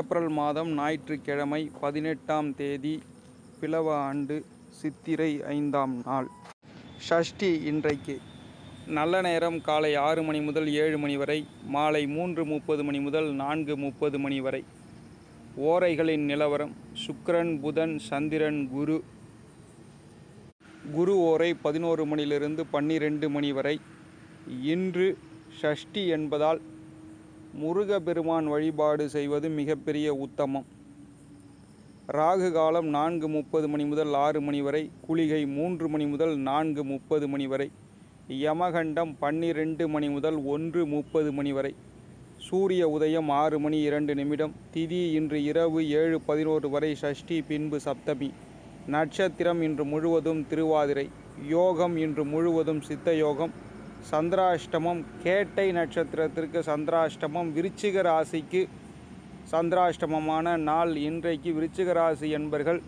April மாதம் ஞாயிற்றுக்கிழமை 18ஆம் தேதி பிளவ ஆண்டு சித்திரை 5ஆம் நாள் ஷஷ்டி இன்றைக்கு. நல்ல நேரம் காலை 6 மணி முதல் 7 மணி வரை, மாலை 3:30 மணி முதல் 4:30 மணி வரை. ஓரைகளின் நிலவரம் சுக்கிரன், புதன், சந்திரன், குரு. குரு ஓரை 11 மணியிலிருந்து 12 மணி வரை. இன்று ஷஷ்டி என்பதால் முருகப்பெருமான் வழிபாடு செய்வது மிகப்பெரிய உத்தமம். ராகு காலம் 4:30 மணி முதல் 6 மணி வரை, குளிகை 3 மணி முதல் 4:30 மணி வரை, யமகண்டம் 12 மணி முதல் 1:30 மணி வரை. சூரிய உதயம் 6 மணி 2 நிமிடம். திதி இன்று இரவு 7:11 வரை ஷஷ்டி, பின்பு சப்தமி. நட்சத்திரம் இன்று முழுவதும் திருவாதிரை. யோகம் இன்று முழுவதும் சித்த யோகம். சந்திராஷ்டமம் கேட்டை நட்சத்திரத்திற்கு சந்திராஷ்டமம், விருச்சிக ராசிக்கு சந்திராஷ்டமமான நாள் இன்றைக்கு. விருச்சிக ராசி என்பர்கள்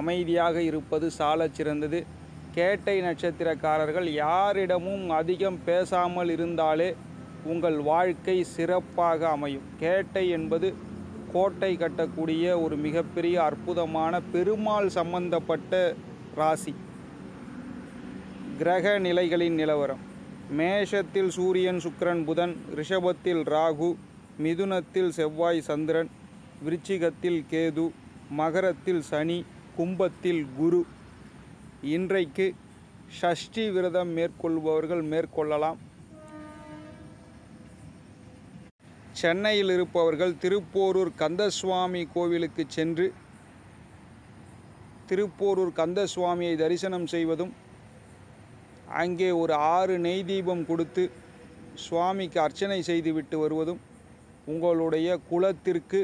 அமைதியாக இருப்பது சாலச் சிறந்தது. கேட்டை நட்சத்திரக்காரர்கள் யாரிடமும் அதிகம் பேசாமல் இருந்தாலே உங்கள் வாழ்க்கை சிறப்பாக அமையும். கேட்டை என்பது கோட்டை கட்டக்கூடிய ஒரு மிகப்பெரிய அற்புதமான பெருமாள் சம்பந்தப்பட்ட ராசி. கிரக நிலைகளின் நிலவரம். மேஷத்தில் சூரியன், சுக்கிரன், புதன். ரிஷபத்தில் ராகு. மிதுனத்தில் செவ்வாய், சந்திரன். விருச்சிகத்தில் கேது. மகரத்தில் சனி. கும்பத்தில் குரு. இன்றைக்கு ஷஷ்டி விரதம் மேற்கொள்பவர்கள் மேற்கொள்ளலாம். சென்னையில் இருப்பவர்கள் திருப்போரூர் கந்தசுவாமி கோவிலுக்கு சென்று திருப்போரூர் கந்தசுவாமியை தரிசனம் செய்வதும், அங்கே ஒரு 6 நெய் தீபம் கொடுத்து சுவாமிக்கு அர்ச்சனை செய்துவிட்டு வருவதும் உங்களுடைய குலத்திற்கு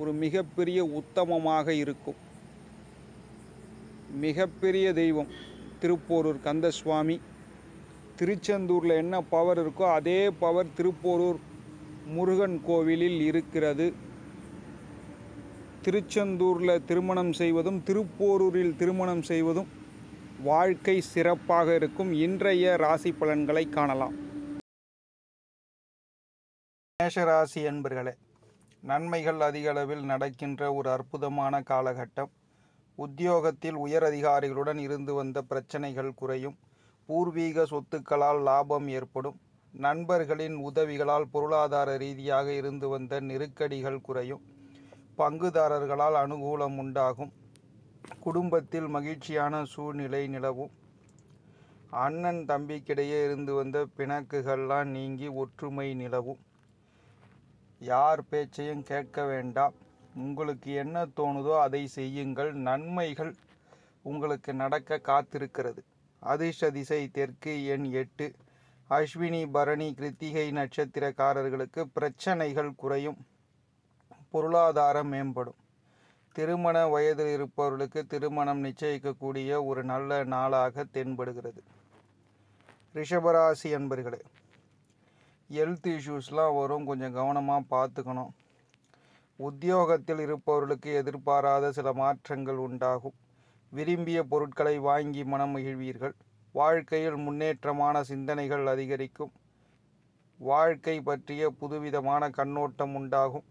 ஒரு மிகப்பெரிய உத்தமமாக இருக்கும். மிகப்பெரிய தெய்வம் திருப்போரூர் கந்தசுவாமி. திருச்செந்தூரில் என்ன பவர் இருக்கோ அதே பவர் திருப்போரூர் முருகன் கோவிலில் இருக்கிறது. திருச்செந்தூரில் திருமணம் செய்வதும் திருப்போரூரில் திருமணம் செய்வதும் வாழ்க்கை சிறப்பாக இருக்கும். இன்றைய ராசி பலன்களை காணலாம். மேஷராசி அன்பர்களே, நன்மைகள் அதிகளவில் நடக்கின்ற ஒரு அற்புதமான காலகட்டம். உத்தியோகத்தில் உயரதிகாரிகளுடன் இருந்து வந்த பிரச்சனைகள் குறையும். பூர்வீக சொத்துக்களால் லாபம் ஏற்படும். நண்பர்களின் உதவிகளால் பொருளாதார ரீதியாக இருந்து வந்த நெருக்கடிகள் குறையும். பங்குதாரர்களால் அனுகூலம் உண்டாகும். குடும்பத்தில் மகிழ்ச்சியான சூழ்நிலை நிலவும். அண்ணன் தம்பிக்கிடையே இருந்து வந்த பிணக்குகள்லாம் நீங்கி ஒற்றுமை நிலவும். யார் பேச்சையும் கேட்க வேண்டாம். உங்களுக்கு என்ன தோணுதோ அதை செய்யுங்கள். நன்மைகள் உங்களுக்கு நடக்க காத்திருக்கிறது. அதிர்ஷ்ட திசை தெற்கு, எண் 8. அஸ்வினி, பரணி, கிருத்திகை நட்சத்திரக்காரர்களுக்கு பிரச்சனைகள் குறையும். பொருளாதாரம் மேம்படும். திருமண வயதில் இருப்பவர்களுக்கு திருமணம் நிச்சயிக்கக்கூடிய ஒரு நல்ல நாளாக தென்படுகிறது. ரிஷபராசி அன்பர்களே, ஹெல்த் இஷ்யூஸ்லாம் வரும், கொஞ்சம் கவனமாக பார்த்துக்கணும். உத்தியோகத்தில் இருப்பவர்களுக்கு எதிர்பாராத சில மாற்றங்கள் உண்டாகும். விரும்பிய பொருட்களை வாங்கி மனம் மகிழ்வீர்கள். வாழ்க்கையில் முன்னேற்றமான சிந்தனைகள் அதிகரிக்கும். வாழ்க்கை பற்றிய புதுவிதமான கண்ணோட்டம் உண்டாகும்.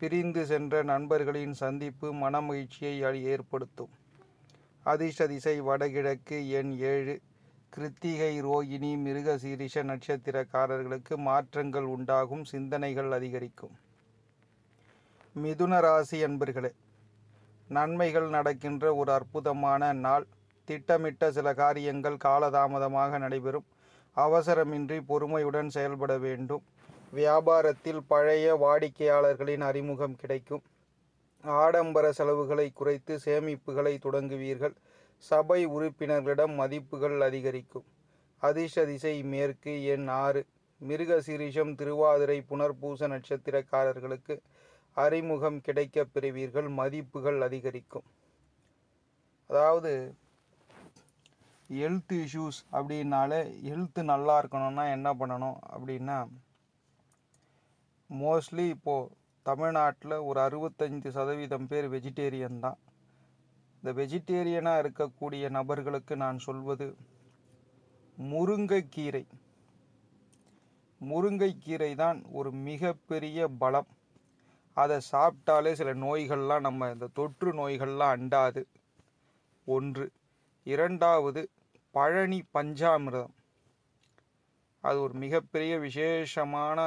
பிரிந்து சென்ற நண்பர்களின் சந்திப்பு மன மகிழ்ச்சியை ஏற்படுத்தும். அதிர்ஷ்ட திசை வடகிழக்கு, எண் 7. கிருத்திகை, ரோகிணி, மிருகசீரிஷ நட்சத்திரக்காரர்களுக்கு மாற்றங்கள் உண்டாகும். சிந்தனைகள் அதிகரிக்கும். மிதுன ராசி அன்பர்களே, நன்மைகள் நடக்கின்ற ஒரு அற்புதமான நாள். திட்டமிட்ட சில காரியங்கள் காலதாமதமாக நடைபெறும். அவசரமின்றி பொறுமையுடன் செயல்பட வேண்டும். வியாபாரத்தில் பழைய வாடிக்கையாளர்களின் அறிமுகம் கிடைக்கும். ஆடம்பர செலவுகளை குறைத்து சேமிப்புகளை தொடங்குவீர்கள். சபை உறுப்பினர்களிடம் மதிப்புகள் அதிகரிக்கும். அதிர்ஷ்ட திசை மேற்கு, எண் 6. மிருகசீரிஷம், திருவாதிரை, புனர்பூச நட்சத்திரக்காரர்களுக்கு அறிமுகம் கிடைக்கப் பெறுவீர்கள். மதிப்புகள் அதிகரிக்கும். அதாவது ஹெல்த் இஷ்யூஸ் அப்படின்னாலே ஹெல்த்து நல்லா இருக்கணும்னா என்ன பண்ணணும் அப்படின்னா, மோஸ்ட்லி இப்போது தமிழ்நாட்டில் ஒரு 65% பேர் வெஜிடேரியன் தான். இந்த வெஜிடேரியனாக இருக்கக்கூடிய நபர்களுக்கு நான் சொல்வது முருங்கைக்கீரை. முருங்கைக்கீரை தான் ஒரு மிகப்பெரிய பலம். அதை சாப்பிட்டாலே சில நோய்கள்லாம் நம்ம இந்த தொற்று நோய்கள்லாம் அண்டாது. ஒன்று. இரண்டாவது பழனி பஞ்சாமிர்தம். அது ஒரு மிகப்பெரிய விசேஷமான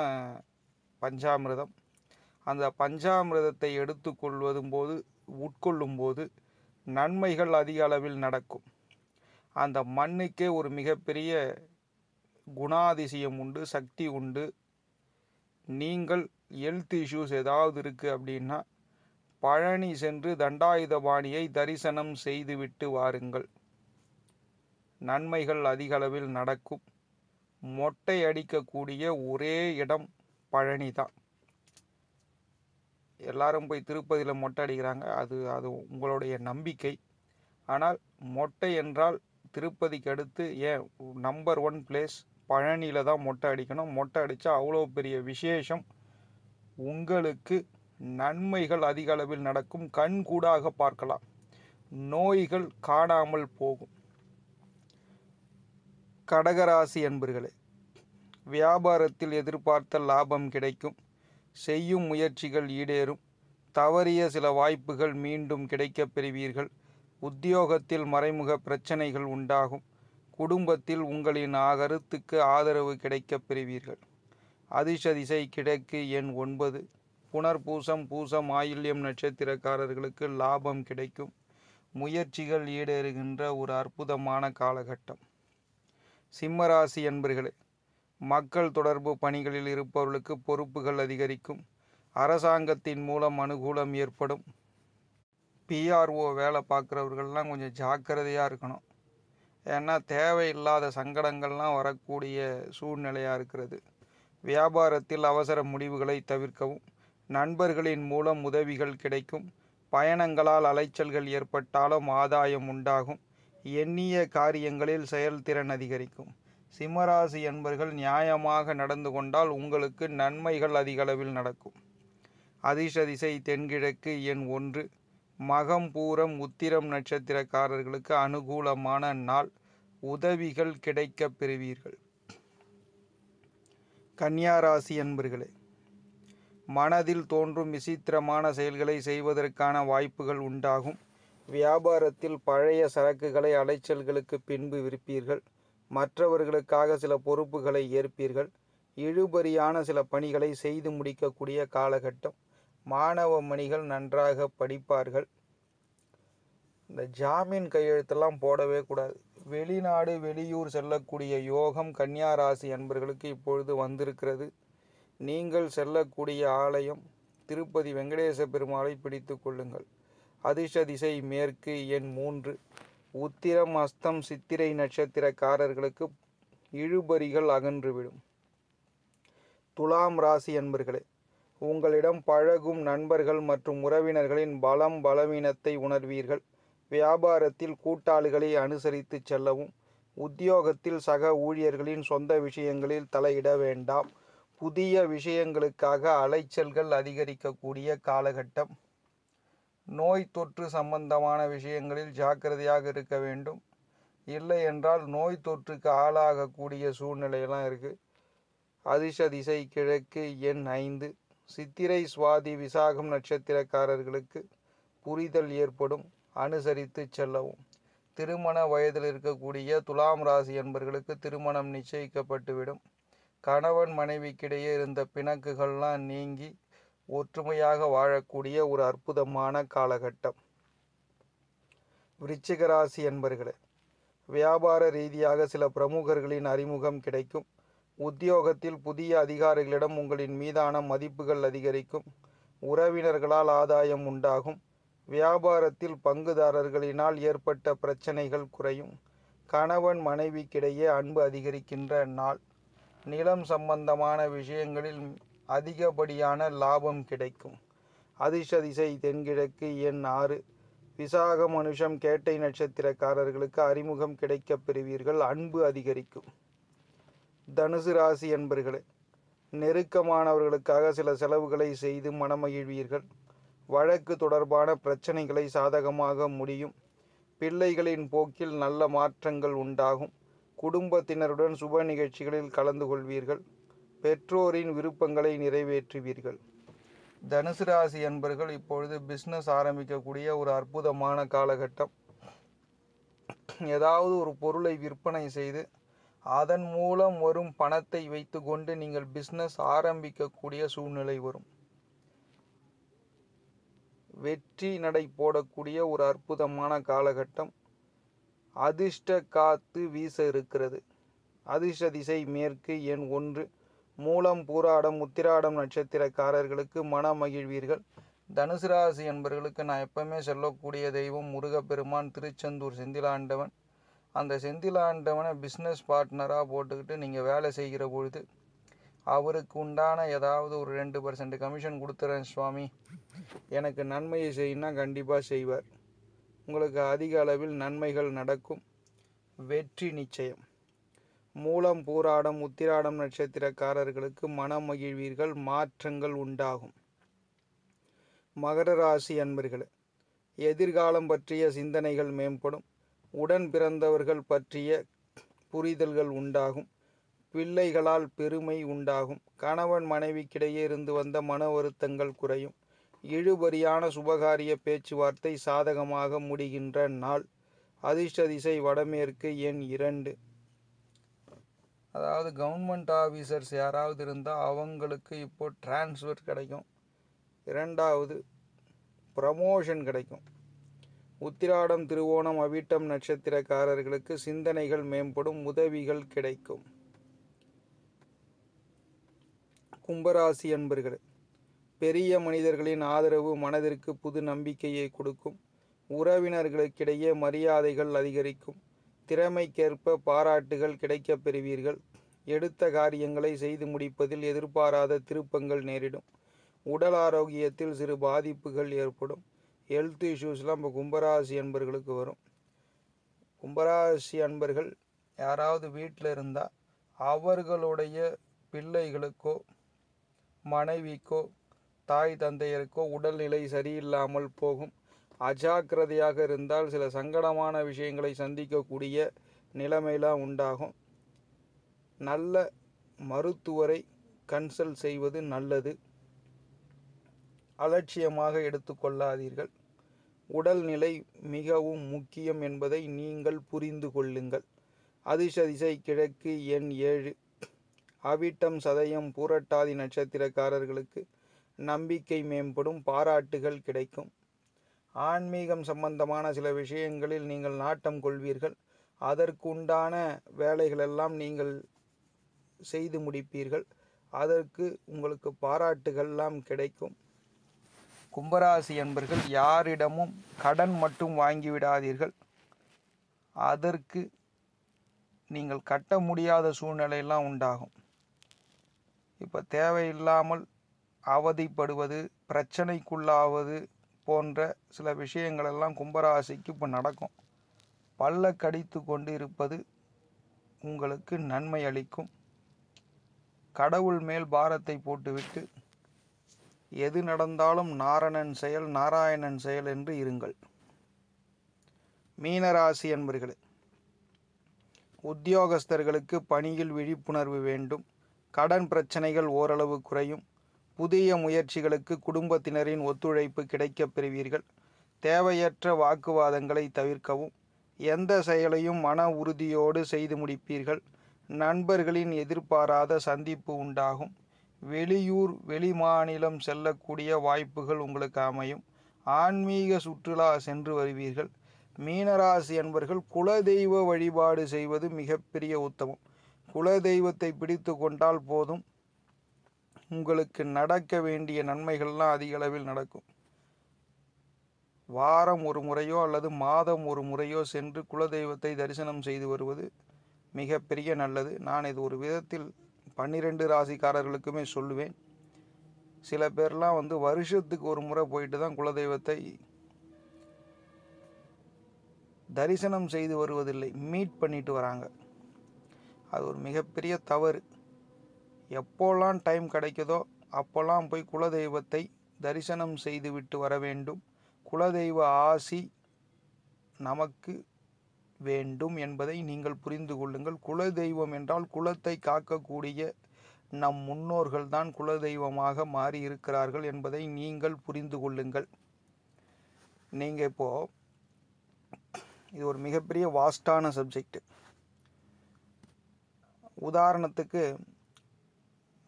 பஞ்சாமிர்தம். அந்த பஞ்சாமிர்தத்தை எடுத்துக்கொள்வதும்போது உட்கொள்ளும்போது நன்மைகள் அதிக அளவில் நடக்கும். அந்த மண்ணுக்கே ஒரு மிகப்பெரிய குணாதிசயம் உண்டு, சக்தி உண்டு. நீங்கள் ஹெல்த் இஷ்யூஸ் ஏதாவது இருக்குது அப்படின்னா பழனி சென்று தண்டாயுதபாணியை தரிசனம் செய்துவிட்டு வாருங்கள். நன்மைகள் அதிக அளவில் நடக்கும். மொட்டை அடிக்கக்கூடிய ஒரே இடம் பழனி தான். எல்லாரும் போய் திருப்பதியில் மொட்டை அடிக்கிறாங்க, அது உங்களுடைய நம்பிக்கை. ஆனால் மொட்டை என்றால் திருப்பதிக்கு அடுத்து நம்பர் 1 பிளேஸ் பழனியில் தான் மொட்டை அடிக்கணும். மொட்டை அடித்தா அவ்வளோ பெரிய விசேஷம். உங்களுக்கு நன்மைகள் அதிக அளவில் நடக்கும், கண்கூடாக பார்க்கலாம், நோய்கள் காணாமல் போகும். கடகராசி அன்பர்களே, வியாபாரத்தில் எதிர்பார்த்த லாபம் கிடைக்கும், செய்யும் முயற்சிகள் ஈடேறும், தவறிய சில வாய்ப்புகள் மீண்டும் கிடைக்கப் பெறுவீர்கள். உத்தியோகத்தில் மறைமுக பிரச்சனைகள் உண்டாகும், குடும்பத்தில் உங்களின் கருத்துக்கு ஆதரவு கிடைக்கப் பெறுவீர்கள். அதிர்ஷ்ட திசை கிழக்கு, எண் 9. புனர்பூசம் பூசம் ஆயில்யம் நட்சத்திரக்காரர்களுக்கு லாபம் கிடைக்கும், முயற்சிகள் ஈடேறுகின்ற ஒரு அற்புதமான காலகட்டம். சிம்மராசி அன்பர்களே, மக்கள் தொடர்பு பணிகளில் இருப்பவர்களுக்கு பொறுப்புகள் அதிகரிக்கும், அரசாங்கத்தின் மூலம் அனுகூலம் ஏற்படும். பிஆர்ஓ வேலை பார்க்குறவர்கள்லாம் கொஞ்சம் ஜாக்கிரதையாக இருக்கணும், ஏன்னா தேவையில்லாத சங்கடங்கள்லாம் வரக்கூடிய சூழ்நிலையாக இருக்கிறது. வியாபாரத்தில் அவசர முடிவுகளை தவிர்க்கவும், நண்பர்களின் மூலம் உதவிகள் கிடைக்கும். பயணங்களால் அலைச்சல்கள் ஏற்பட்டாலும் ஆதாயம் உண்டாகும், எண்ணிய காரியங்களில் செயல்திறன் அதிகரிக்கும். சிம்மராசி அன்பர்கள் நியாயமாக நடந்து கொண்டால் உங்களுக்கு நன்மைகள் அதிக அளவில் நடக்கும். அதிர்ஷ்ட திசை தென்கிழக்கு, எண் 1. மகம் பூரம் உத்திரம் நட்சத்திரக்காரர்களுக்கு அனுகூலமான நாள், உதவிகள் கிடைக்கப் பெறுவீர்கள். கன்னியாராசி அன்பர்களே, மனதில் தோன்றும் விசித்திரமான செயல்களை செய்வதற்கான வாய்ப்புகள் உண்டாகும். வியாபாரத்தில் பழைய சரக்குகளை அலைச்சல்களுக்கு பின்பு விற்பீர்கள், மற்றவர்களுக்காக சில பொறுப்புகளை ஏற்பீர்கள், இழுபறியான சில பணிகளை செய்து முடிக்கக்கூடிய காலகட்டம். மாணவ மணிகள் நன்றாக படிப்பார்கள். இந்த ஜாமீன் கையெழுத்தெல்லாம் போடவே கூடாது. வெளிநாடு வெளியூர் செல்லக்கூடிய யோகம் கன்னியாராசி அன்பர்களுக்கு இப்பொழுது வந்திருக்கிறது. நீங்கள் செல்லக்கூடிய ஆலயம் திருப்பதி வெங்கடேச பெருமாளை பிடித்து கொள்ளுங்கள். அதிர்ஷ்ட திசை மேற்கு, எண் 3. உத்திரம் அஸ்தம் சித்திரை நட்சத்திரக்காரர்களுக்கு இழுபறிகள் அகன்றுவிடும். துலாம் ராசி அன்பர்களே, உங்களிடம் பழகும் நண்பர்கள் மற்றும் உறவினர்களின் பலம் பலவீனத்தை உணர்வீர்கள். வியாபாரத்தில் கூட்டாளிகளை அனுசரித்து செல்லவும், உத்தியோகத்தில் சக ஊழியர்களின் சொந்த விஷயங்களில் தலையிட வேண்டாம். புதிய விஷயங்களுக்காக அலைச்சல்கள் அதிகரிக்கக்கூடிய காலகட்டம். நோய் தொற்று சம்பந்தமான விஷயங்களில் ஜாக்கிரதையாக இருக்க வேண்டும், இல்லை என்றால் நோய் தொற்றுக்கு ஆளாகக்கூடிய சூழ்நிலையெல்லாம் இருக்குது. அதிர்ஷ்ட திசை கிழக்கு, எண் 5. சித்திரை சுவாதி விசாகம் நட்சத்திரக்காரர்களுக்கு புரிதல் ஏற்படும், அனுசரித்து செல்லவும். திருமண வயதில் இருக்கக்கூடிய துலாம் ராசி என்பர்களுக்கு திருமணம் நிச்சயிக்கப்பட்டுவிடும். கணவன் மனைவிக்கிடையே இருந்த பிணக்குகள்லாம் நீங்கி ஒற்றுமையாக வாழக்கூடிய ஒரு அற்புதமான காலகட்டம். விருச்சிக ராசி என்பர்களே, வியாபார ரீதியாக சில பிரமுகர்களின் அறிமுகம் கிடைக்கும். உத்தியோகத்தில் புதிய அதிகாரிகளிடம் உங்களின் மீதான மதிப்புகள் அதிகரிக்கும், உறவினர்களால் ஆதாயம் உண்டாகும். வியாபாரத்தில் பங்குதாரர்களினால் ஏற்பட்ட பிரச்சனைகள் குறையும். கணவன் மனைவிக்கிடையே அன்பு அதிகரிக்கின்ற நாள். நிலம் சம்பந்தமான விஷயங்களில் அதிகப்படியான லாபம் கிடைக்கும். அதிர்ஷ்ட திசை தென்கிழக்கு, எண் 6. விசாகம் மனுஷம் கேட்டை நட்சத்திரக்காரர்களுக்கு அறிமுகம் கிடைக்கப் பெறுவீர்கள், அன்பு அதிகரிக்கும். தனுசு ராசி என்பர்களே, நெருக்கமானவர்களுக்காக சில செலவுகளை செய்து மனமகிழ்வீர்கள். வழக்கு தொடர்பான பிரச்சனைகளை சாதகமாக முடியும். பிள்ளைகளின் போக்கில் நல்ல மாற்றங்கள் உண்டாகும். குடும்பத்தினருடன் சுப நிகழ்ச்சிகளில் கலந்து கொள்வீர்கள். பெற்றோரின் விருப்பங்களை நிறைவேற்றுவீர்கள். தனுசு ராசி அன்பர்கள் இப்பொழுது பிஸ்னஸ் ஆரம்பிக்கக்கூடிய ஒரு அற்புதமான காலகட்டம். ஏதாவது ஒரு பொருளை விற்பனை செய்து அதன் மூலம் வரும் பணத்தை வைத்து கொண்டு நீங்கள் பிஸ்னஸ் ஆரம்பிக்கக்கூடிய சூழ்நிலை வரும். வெற்றி நடை போடக்கூடிய ஒரு அற்புதமான காலகட்டம். அதிர்ஷ்ட காத்து வீச இருக்கிறது. அதிர்ஷ்ட திசை மேற்கு, எண் 1. மூலம் பூராடம் உத்திராடம் நட்சத்திரக்காரர்களுக்கு மன மகிழ்வீர்கள். தனுசு ராசி என்பவர்களுக்கு நான் எப்பவுமே சொல்லக்கூடிய தெய்வம் முருகப்பெருமான், திருச்செந்தூர் செந்திலாண்டவன். அந்த செந்திலாண்டவனை பிஸ்னஸ் பார்ட்னராக போட்டுக்கிட்டு நீங்கள் வேலை செய்கிற பொழுது அவருக்கு உண்டான ஏதாவது ஒரு 2% கமிஷன் கொடுத்துறேன் சுவாமி, எனக்கு நன்மையை செய்யினா கண்டிப்பாக செய்வார். உங்களுக்கு அதிக அளவில் நன்மைகள் நடக்கும். வெற்றி நிச்சயம். மூலம் பூராடம் உத்திராடம் நட்சத்திரக்காரர்களுக்கு மன மகிழ்வீர்கள். மாற்றங்கள் உண்டாகும். மகர ராசி அன்பர்களே, எதிர்காலம் பற்றிய சிந்தனைகள் மேம்படும். உடன் பிறந்தவர்கள் பற்றிய புரிதல்கள் உண்டாகும். பிள்ளைகளால் பெருமை உண்டாகும். கணவன் மனைவிக்கிடையே இருந்து வந்த மன வருத்தங்கள் குறையும். இழுபறியான சுபகாரிய பேச்சுவார்த்தை சாதகமாக முடிகின்ற நாள். அதிர்ஷ்ட திசை வடமேற்கு, எண் 2. அதாவது கவர்மெண்ட் ஆஃபீஸர்ஸ் யாராவது இருந்தால் அவங்களுக்கு இப்போது டிரான்ஸ்ஃபர் கிடைக்கும். 2வது ப்ரமோஷன் கிடைக்கும். உத்திராடம் திருவோணம் அவிட்டம் நட்சத்திரக்காரர்களுக்கு சிந்தனைகள் மேம்படும். உதவிகள் கிடைக்கும். கும்பராசி அன்பர்களே, பெரிய மனிதர்களின் ஆதரவு மனதிற்கு புது நம்பிக்கையை கொடுக்கும். உறவினர்களுக்கிடையே மரியாதைகள் அதிகரிக்கும். திறமைக்கேற்ப பாராட்டுகள் கிடைக்கப் பெறுவீர்கள். எடுத்த காரியங்களை செய்து முடிப்பதில் எதிர்பாராத திருப்பங்கள் நேரிடும். உடல் ஆரோக்கியத்தில் சிறு பாதிப்புகள் ஏற்படும். ஹெல்த் இஷ்யூஸ்லாம் இப்போ கும்பராசி அன்பர்களுக்கு வரும். கும்பராசி அன்பர்கள் யாராவது வீட்டில் இருந்தால் அவர்களுடைய பிள்ளைகளுக்கோ மனைவிக்கோ தாய் தந்தையருக்கோ உடல்நிலை சரியில்லாமல் போகும். அஜாக்கிரதையாக இருந்தால் சில சங்கடமான விஷயங்களை சந்திக்கக்கூடிய நிலைமையெல்லாம் உண்டாகும். நல்ல மருத்துவரை கன்சல்ட் செய்வது நல்லது. அலட்சியமாக எடுத்துக்கொள்ளாதீர்கள். உடல்நிலை மிகவும் முக்கியம் என்பதை நீங்கள் புரிந்து கொள்ளுங்கள். அதிர்ஷ்ட திசை கிழக்கு, எண் 7. அவிட்டம் சதயம் பூரட்டாதி நட்சத்திரக்காரர்களுக்கு நம்பிக்கை மேம்படும். பாராட்டுகள் கிடைக்கும். ஆன்மீகம் சம்பந்தமான சில விஷயங்களில் நீங்கள் நாட்டம் கொள்வீர்கள். அதற்குண்டான வேலைகளெல்லாம் நீங்கள் செய்து முடிப்பீர்கள். அதற்கு உங்களுக்கு பாராட்டுகள்லாம் கிடைக்கும். கும்பராசி அன்பர்கள் யாரிடமும் கடன் மட்டும் வாங்கிவிடாதீர்கள். அதற்கு நீங்கள் கட்ட முடியாத சூழ்நிலையெல்லாம் உண்டாகும். இப்போ தேவையில்லாமல் அவதிப்படுவது, பிரச்சனைக்குள்ளாவது போன்ற சில விஷயங்களெல்லாம் கும்பராசிக்கு இப்போ நடக்கும். பல்ல கடித்து கொண்டு இருப்பது உங்களுக்கு நன்மை அளிக்கும். கடவுள் மேல் பாரத்தை போட்டுவிட்டு எது நடந்தாலும் நாரணன் செயல் நாராயணன் செயல் என்று இருங்கள். மீனராசி என்பர்களே, உத்தியோகஸ்தர்களுக்கு பணியில் விழிப்புணர்வு வேண்டும். கடன் பிரச்சனைகள் ஓரளவு குறையும். புதிய முயற்சிகளுக்கு குடும்பத்தினரின் ஒத்துழைப்பு கிடைக்கப் பெறுவீர்கள். தேவையற்ற வாக்குவாதங்களை தவிர்க்கவும். எந்த செயலையும் மன உறுதியோடு செய்து முடிப்பீர்கள். நண்பர்களின் எதிர்பாராத சந்திப்பு உண்டாகும். வெளியூர் வெளிமாநிலம் செல்லக்கூடிய வாய்ப்புகள் உங்களுக்கு அமையும். ஆன்மீக சுற்றுலா சென்று வருவீர்கள். மீனராசி அன்பர்கள் குலதெய்வ வழிபாடு செய்வது மிகப்பெரிய உத்தமம். குலதெய்வத்தை பிடித்து கொண்டால் போதும், உங்களுக்கு நடக்க வேண்டிய நன்மைகள்லாம் அதிக அளவில் நடக்கும். வாரம் ஒரு முறையோ அல்லது மாதம் ஒரு முறையோ சென்று குலதெய்வத்தை தரிசனம் செய்து வருவது மிகப்பெரிய நல்லது. நான் இது ஒரு விதத்தில் 12 ராசிக்காரர்களுக்குமே சொல்லுவேன். சில பேர்லாம் வருஷத்துக்கு ஒரு முறை போயிட்டு தான் குலதெய்வத்தை தரிசனம் செய்து வருவதில்லை, மீட் பண்ணிட்டு வராங்க. அது ஒரு மிகப்பெரிய தவறு. எப்போல்லாம் டைம் கிடைக்குதோ அப்போல்லாம் போய் குலதெய்வத்தை தரிசனம் செய்து விட்டு வர வேண்டும். குலதெய்வ ஆசி நமக்கு வேண்டும் என்பதை நீங்கள் புரிந்து கொள்ளுங்கள். குலதெய்வம் என்றால் குலத்தை காக்கக்கூடிய நம் முன்னோர்கள் தான் குலதெய்வமாக மாறியிருக்கிறார்கள் என்பதை நீங்கள் புரிந்து கொள்ளுங்கள். நீங்கள் இப்போது இது ஒரு மிகப்பெரிய வாஸ்டான சப்ஜெக்டு. உதாரணத்துக்கு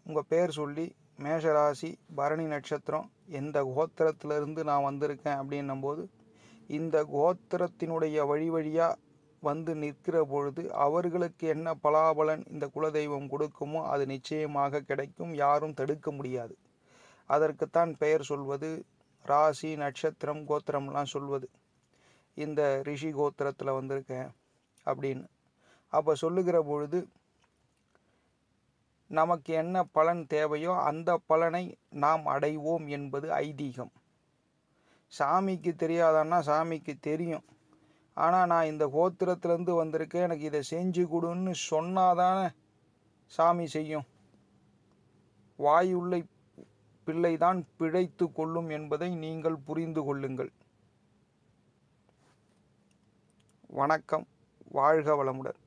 உங்கள் பேர் சொல்லி மேஷராசி பரணி நட்சத்திரம் எந்த கோத்திரத்திலிருந்து நான் வந்திருக்கேன் அப்படின்னும்போது இந்த கோத்திரத்தினுடைய வழி வழியாக வந்து நிற்கிற பொழுது அவர்களுக்கு என்ன பலாபலன் இந்த குலதெய்வம் கொடுக்குமோ அது நிச்சயமாக கிடைக்கும், யாரும் தடுக்க முடியாது. அதற்குத்தான் பெயர் சொல்வது, ராசி, நட்சத்திரம், கோத்திரம்லாம் சொல்வது. இந்த ரிஷி கோத்திரத்தில் வந்திருக்கேன் அப்படின்னு அப்போ சொல்லுகிற பொழுது நமக்கு என்ன பலன் தேவையோ அந்த பலனை நாம் அடைவோம் என்பது ஐதீகம். சாமிக்கு தெரியாதான்னா சாமிக்கு தெரியும், ஆனால் நான் இந்த கோத்திரத்திலேருந்து வந்திருக்கேன் எனக்கு இதை செஞ்சு கொடுன்னு சொன்னாதானே சாமி செய்யும். வாயுள்ளை பிள்ளைதான் பிழைத்து கொள்ளும் என்பதை நீங்கள் புரிந்து கொள்ளுங்கள். வணக்கம், வாழ்க வளமுடன்.